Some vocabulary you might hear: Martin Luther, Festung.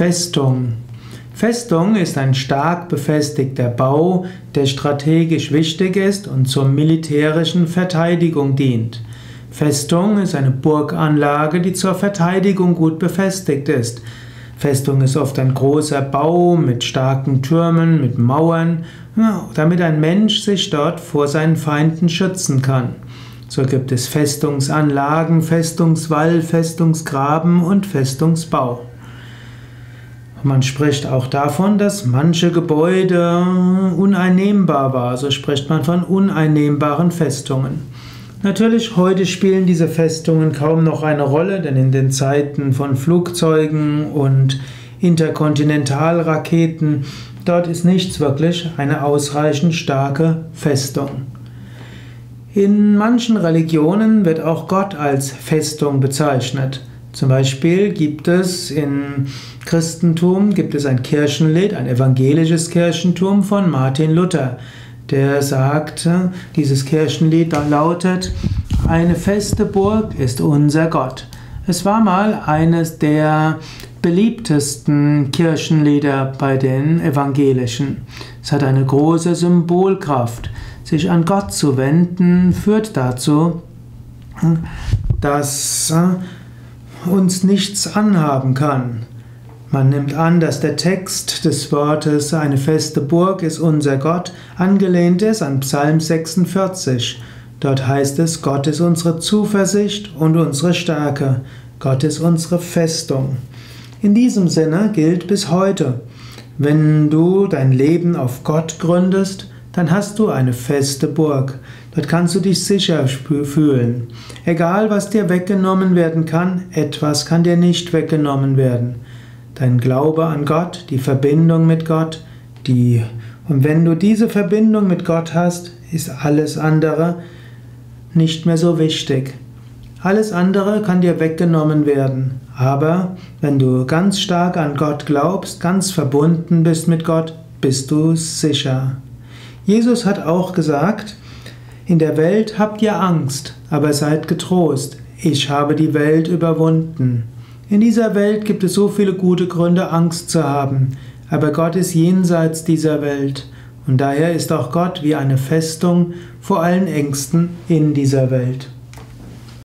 Festung. Festung ist ein stark befestigter Bau, der strategisch wichtig ist und zur militärischen Verteidigung dient. Festung ist eine Burganlage, die zur Verteidigung gut befestigt ist. Festung ist oft ein großer Bau mit starken Türmen, mit Mauern, damit ein Mensch sich dort vor seinen Feinden schützen kann. So gibt es Festungsanlagen, Festungswall, Festungsgraben und Festungsbau. Man spricht auch davon, dass manche Gebäude uneinnehmbar waren. So spricht man von uneinnehmbaren Festungen. Natürlich, heute spielen diese Festungen kaum noch eine Rolle, denn in den Zeiten von Flugzeugen und Interkontinentalraketen, dort ist nichts wirklich eine ausreichend starke Festung. In manchen Religionen wird auch Gott als Festung bezeichnet. Zum Beispiel gibt es im Christentum ein Kirchenlied, ein evangelisches Kirchentum von Martin Luther, der sagt, dieses Kirchenlied lautet: Eine feste Burg ist unser Gott. Es war mal eines der beliebtesten Kirchenlieder bei den Evangelischen. Es hat eine große Symbolkraft. Sich an Gott zu wenden führt dazu, dass uns nichts anhaben kann. Man nimmt an, dass der Text des Wortes "Eine feste Burg ist unser Gott" angelehnt ist an Psalm 46. Dort heißt es: Gott ist unsere Zuversicht und unsere Stärke. Gott ist unsere Festung. In diesem Sinne gilt bis heute: Wenn du dein Leben auf Gott gründest, dann hast du eine feste Burg. Dort kannst du dich sicher fühlen. Egal, was dir weggenommen werden kann, etwas kann dir nicht weggenommen werden. Dein Glaube an Gott, die Verbindung mit Gott, und wenn du diese Verbindung mit Gott hast, ist alles andere nicht mehr so wichtig. Alles andere kann dir weggenommen werden. Aber wenn du ganz stark an Gott glaubst, ganz verbunden bist mit Gott, bist du sicher. Jesus hat auch gesagt: In der Welt habt ihr Angst, aber seid getrost, ich habe die Welt überwunden. In dieser Welt gibt es so viele gute Gründe, Angst zu haben, aber Gott ist jenseits dieser Welt, und daher ist auch Gott wie eine Festung vor allen Ängsten in dieser Welt.